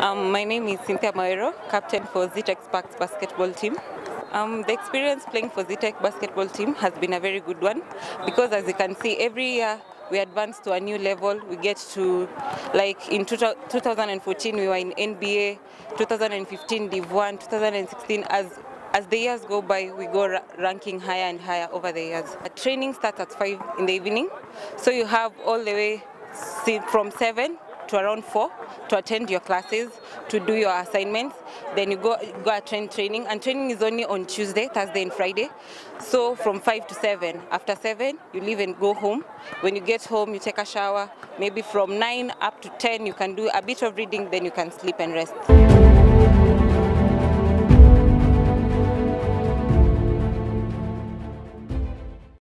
My name is Cynthia Mawero, captain for Zetech Sparks basketball team. The experience playing for Zetech basketball team has been a very good one because, as you can see, every year we advance to a new level. We get to, like in 2014, we were in NBA, 2015 Div 1, 2016. As the years go by, we go ranking higher and higher over the years. Training starts at 5 in the evening, so you have all the way from 7 to around 4 to attend your classes, to do your assignments. Then you go attend training, and training is only on Tuesday, Thursday and Friday. So from 5 to 7, after 7 you leave and go home. When you get home you take a shower. Maybe from 9 up to 10 you can do a bit of reading, then you can sleep and rest.